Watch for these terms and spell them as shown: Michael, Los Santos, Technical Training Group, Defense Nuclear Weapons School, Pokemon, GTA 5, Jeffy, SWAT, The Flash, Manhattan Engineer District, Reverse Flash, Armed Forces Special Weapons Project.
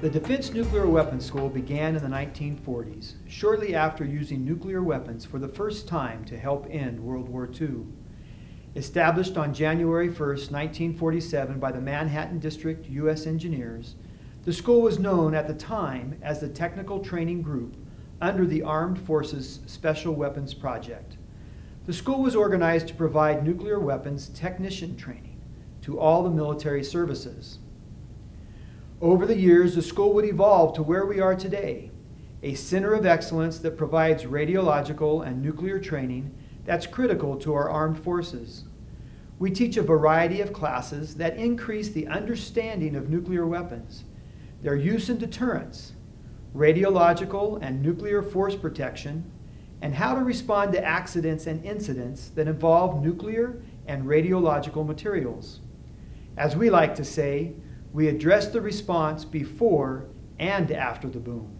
The Defense Nuclear Weapons School began in the 1940s, shortly after using nuclear weapons for the first time to help end World War II. Established on January 1, 1947 by the Manhattan District U.S. Engineers, the school was known at the time as the Technical Training Group under the Armed Forces Special Weapons Project. The school was organized to provide nuclear weapons technician training to all the military services. Over the years, the school would evolve to where we are today, a center of excellence that provides radiological and nuclear training that's critical to our armed forces. We teach a variety of classes that increase the understanding of nuclear weapons, their use in deterrence, radiological and nuclear force protection, and how to respond to accidents and incidents that involve nuclear and radiological materials. As we like to say, we address the response before and after the boom.